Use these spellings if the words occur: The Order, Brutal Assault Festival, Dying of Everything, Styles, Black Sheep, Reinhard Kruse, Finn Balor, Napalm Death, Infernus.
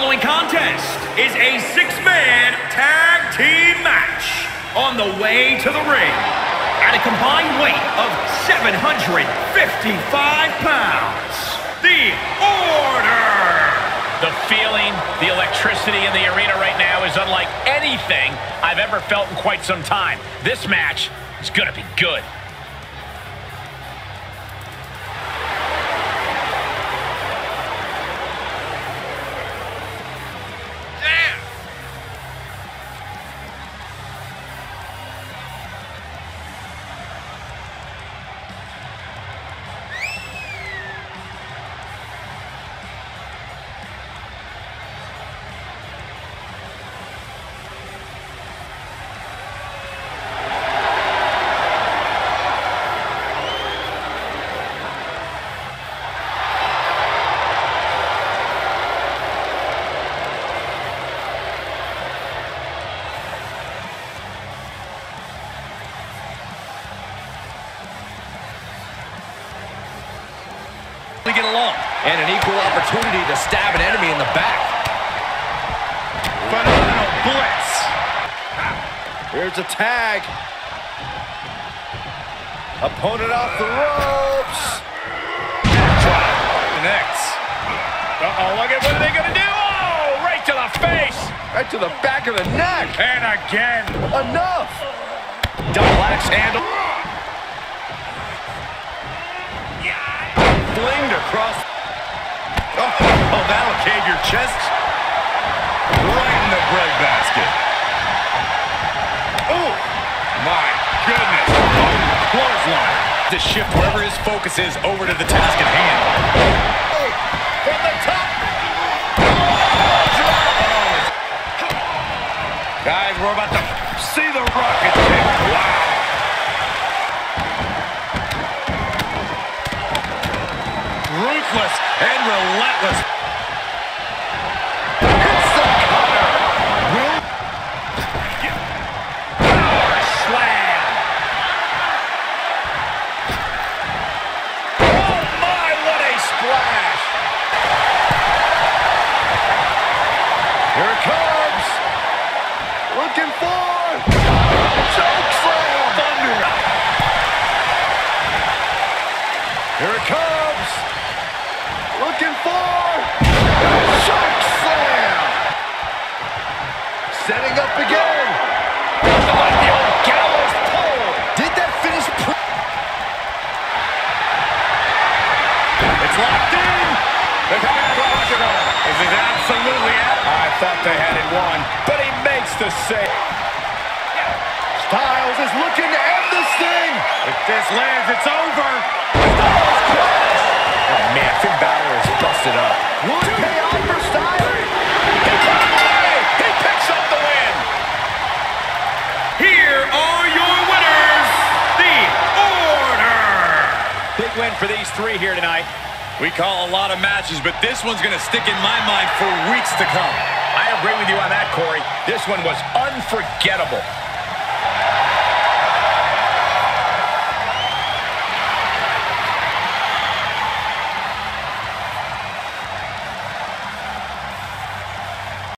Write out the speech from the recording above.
following contest is a six-man tag team match on the way to the ring at a combined weight of 755 pounds. The Order! The feeling, the electricity in the arena right now is unlike anything I've ever felt in quite some time. This match is gonna be good. Get along, and an equal opportunity to stab an enemy in the back. Phenomenal blitz. Here's a tag. Opponent off the ropes. Drop. Connects. Uh-oh, look at what are they going to do? Oh, right to the face. Right to the back of the neck. And again. Enough. Double axe handle. Flinged across. Oh, that'll cave your chest. Right in the bread basket. Oh, my goodness. Oh, clothesline. To shift wherever his focus is over to the task at hand. Oh, from the top. Oh, drop. Guys, we're about to see the rocket kick. Wow. Ruthless and relentless. It's the cutter. Power slam. Oh my, what a splash. Here it comes. Looking for choke slam. Thunder. Here it comes. Looking for shark slam. Setting up again. Nothing like the old gallows pole. Did that finish? It's locked in. The Order is absolutely out. I thought they had it won, but he makes the save. Yeah. Styles is looking to end this thing. If this lands, it's over. Styles crushes. Oh man, Finn Balor is busted up. One KO for Styles. He pulls away. He picks up the win. Here are your winners, The Order. Big win for these three here tonight. We call a lot of matches, but this one's going to stick in my mind for weeks to come. I agree with you on that, Corey. This one was unforgettable.